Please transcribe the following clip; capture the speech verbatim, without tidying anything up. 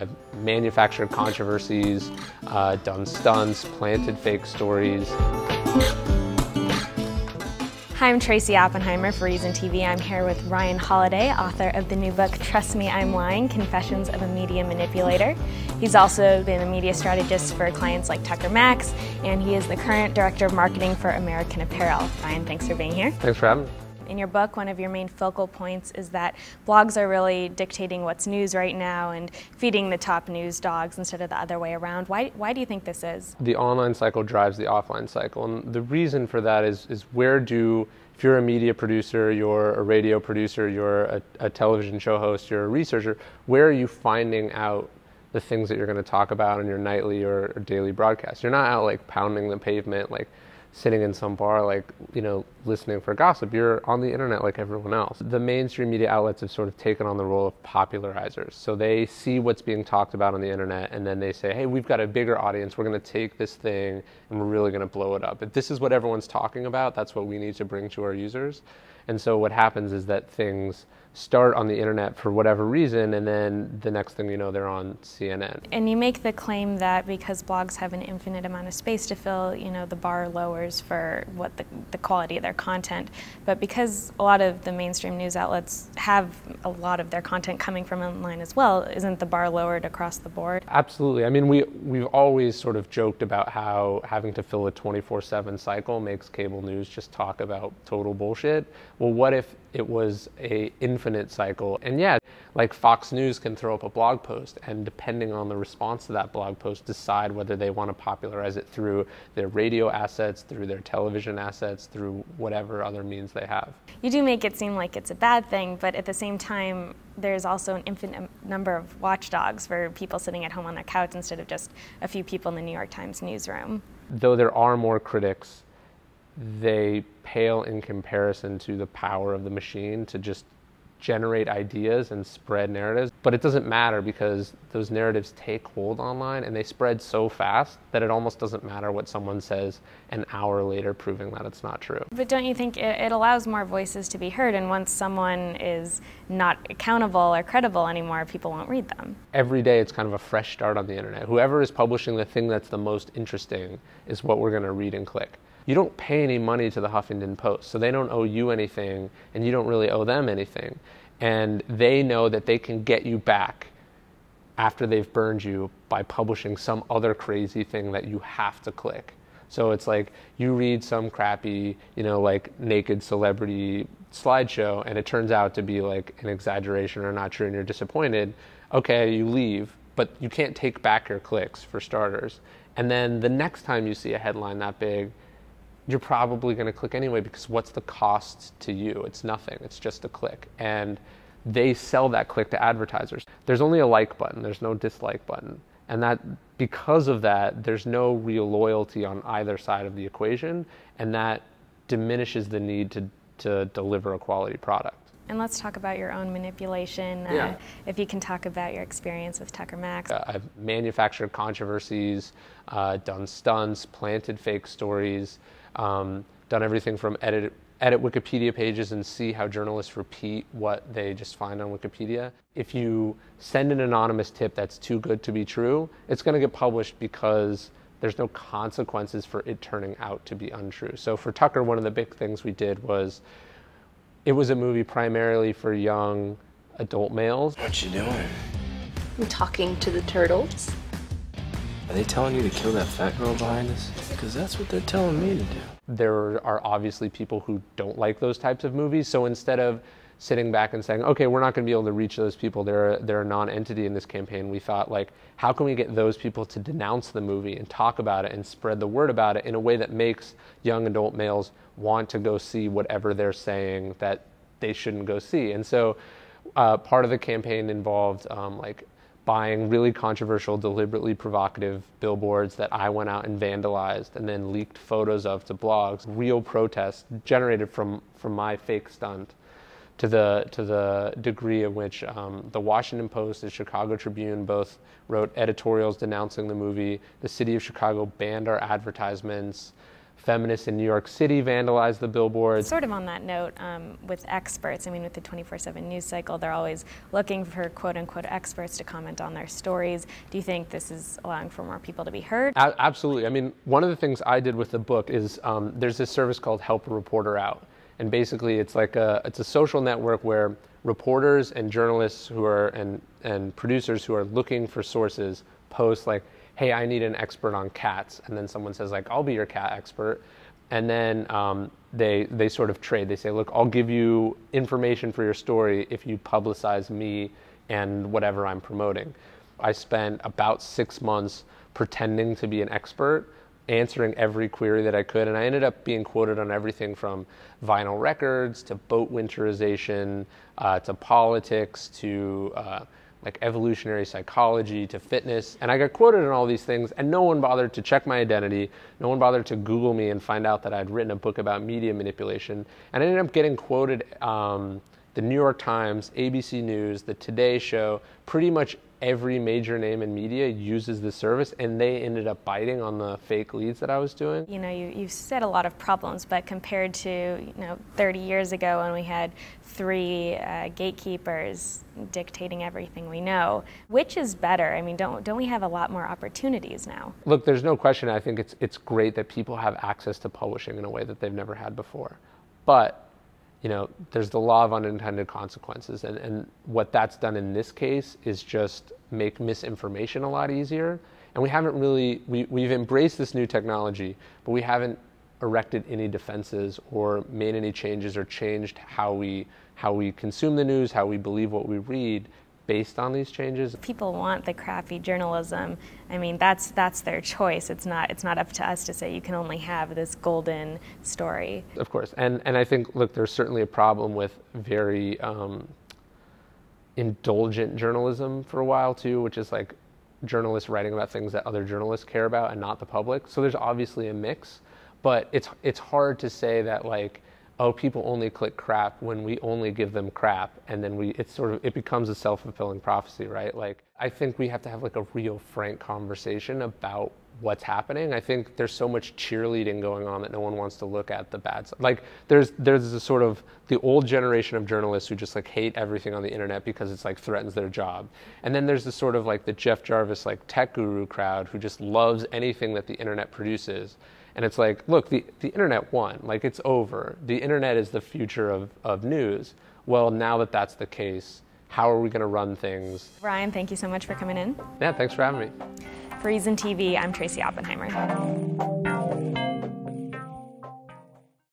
I've manufactured controversies, uh, done stunts, planted fake stories. Hi, I'm Tracy Oppenheimer for Reason T V. I'm here with Ryan Holiday, author of the new book, Trust Me I'm Lying, Confessions of a Media Manipulator. He's also been a media strategist for clients like Tucker Max, and he is the current director of marketing for American Apparel. Ryan, thanks for being here. Thanks for having me. In your book, one of your main focal points is that blogs are really dictating what's news right now and feeding the top news dogs instead of the other way around. Why, why do you think this is? The online cycle drives the offline cycle, and the reason for that is, is where do, if you're a media producer, you're a radio producer, you're a, a television show host, you're a researcher, where are you finding out the things that you're going to talk about in your nightly or, or daily broadcast? You're not out like pounding the pavement, like sitting in some bar, like, you know, listening for gossip. You're on the internet like everyone else. The mainstream media outlets have sort of taken on the role of popularizers. So they see what's being talked about on the internet, and then they say, hey, we've got a bigger audience. We're going to take this thing, and we're really going to blow it up. If this is what everyone's talking about, that's what we need to bring to our users. And so what happens is that things start on the internet for whatever reason, and then the next thing you know, they're on C N N. And you make the claim that because blogs have an infinite amount of space to fill, you know, the bar lowers for what the, the quality of their content. But because a lot of the mainstream news outlets have a lot of their content coming from online as well, isn't the bar lowered across the board? Absolutely. I mean, we, we've always sort of joked about how having to fill a twenty-four seven cycle makes cable news just talk about total bullshit. Well, what if it was an infinite cycle? And yeah, like Fox News can throw up a blog post and, depending on the response to that blog post, decide whether they want to popularize it through their radio assets, through their television assets, through whatever other means they have. You do make it seem like it's a bad thing, but at the same time, there's also an infinite number of watchdogs for people sitting at home on their couch instead of just a few people in the New York Times newsroom. Though there are more critics, they pale in comparison to the power of the machine to just generate ideas and spread narratives. But it doesn't matter, because those narratives take hold online and they spread so fast that it almost doesn't matter what someone says an hour later proving that it's not true. But don't you think it, it allows more voices to be heard, and once someone is not accountable or credible anymore, people won't read them? Every day it's kind of a fresh start on the internet. Whoever is publishing the thing that's the most interesting is what we're going to read and click. You don't pay any money to the Huffington Post, so they don't owe you anything, and you don't really owe them anything. And they know that they can get you back after they've burned you by publishing some other crazy thing that you have to click. So it's like you read some crappy, you know, like naked celebrity slideshow, and it turns out to be like an exaggeration or not true, and you're disappointed. Okay, you leave, but you can't take back your clicks, for starters. And then the next time you see a headline that big, you're probably going to click anyway, because what's the cost to you? It's nothing. It's just a click. And they sell that click to advertisers. There's only a like button. There's no dislike button. And that, because of that, there's no real loyalty on either side of the equation. And that diminishes the need to, to deliver a quality product. And let's talk about your own manipulation. Yeah. Uh, if you can talk about your experience with Tucker Max. Uh, I've manufactured controversies, uh, done stunts, planted fake stories, um, done everything from edit, edit Wikipedia pages and see how journalists repeat what they just find on Wikipedia. If you send an anonymous tip that's too good to be true, it's going to get published because there's no consequences for it turning out to be untrue. So for Tucker, one of the big things we did was, it was a movie primarily for young adult males. What you doing? I'm talking to the turtles. Are they telling you to kill that fat girl behind us? Because that's what they're telling me to do. There are obviously people who don't like those types of movies, so instead of sitting back and saying, okay, we're not going to be able to reach those people, they're, they're a non-entity in this campaign, we thought, like, how can we get those people to denounce the movie and talk about it and spread the word about it in a way that makes young adult males want to go see whatever they're saying that they shouldn't go see? And so uh, part of the campaign involved um, like buying really controversial, deliberately provocative billboards that I went out and vandalized and then leaked photos of to blogs, real protests generated from, from my fake stunt. To the, to the degree in which um, the Washington Post and Chicago Tribune both wrote editorials denouncing the movie. The city of Chicago banned our advertisements. Feminists in New York City vandalized the billboards. Sort of on that note, um, with experts, I mean, with the twenty-four seven news cycle, they're always looking for quote-unquote experts to comment on their stories. Do you think this is allowing for more people to be heard? A- absolutely. I mean, one of the things I did with the book is um, there's this service called Help a Reporter Out. And basically, it's like a, it's a social network where reporters and journalists who are, and, and producers who are looking for sources post like, hey, I need an expert on cats. And then someone says, like, I'll be your cat expert. And then um, they, they sort of trade. They say, look, I'll give you information for your story if you publicize me and whatever I'm promoting. I spent about six months pretending to be an expert, answering every query that I could. And I ended up being quoted on everything from vinyl records to boat winterization uh, to politics to uh, like evolutionary psychology to fitness. And I got quoted on all these things, and no one bothered to check my identity. No one bothered to Google me and find out that I'd written a book about media manipulation. And I ended up getting quoted um, the New York Times, A B C News, the Today Show. Pretty much every major name in media uses the service, and they ended up biting on the fake leads that I was doing. You know, you, you've said a lot of problems, but compared to, you know, thirty years ago when we had three uh, gatekeepers dictating everything we know, which is better? I mean, don't don't we have a lot more opportunities now? Look, there's no question. I think it's it's great that people have access to publishing in a way that they've never had before. But you know, there's the law of unintended consequences. And, and what that's done in this case is just make misinformation a lot easier. And we haven't really, we, we've embraced this new technology, but we haven't erected any defenses or made any changes or changed how we, how we consume the news, how we believe what we read based on these changes. People want the crappy journalism. I mean, that's that's their choice. It's not it's not up to us to say you can only have this golden story. Of course, and and I think, look, there's certainly a problem with very um, indulgent journalism for a while too, which is like journalists writing about things that other journalists care about and not the public. So there's obviously a mix, but it's it's hard to say that, like, oh, people only click crap when we only give them crap, and then we, it's sort of, it becomes a self-fulfilling prophecy, right? Like, I think we have to have like a real frank conversation about what's happening. I think there's so much cheerleading going on that no one wants to look at the bad stuff. Like, there's there's a sort of the old generation of journalists who just like hate everything on the internet because it's like threatens their job. And then there's the sort of like the Jeff Jarvis, like tech guru crowd who just loves anything that the internet produces. And it's like, look, the, the internet won, like it's over. The internet is the future of, of news. Well, now that that's the case, how are we gonna run things? Ryan, thank you so much for coming in. Yeah, thanks for having me. For Reason T V, I'm Tracy Oppenheimer.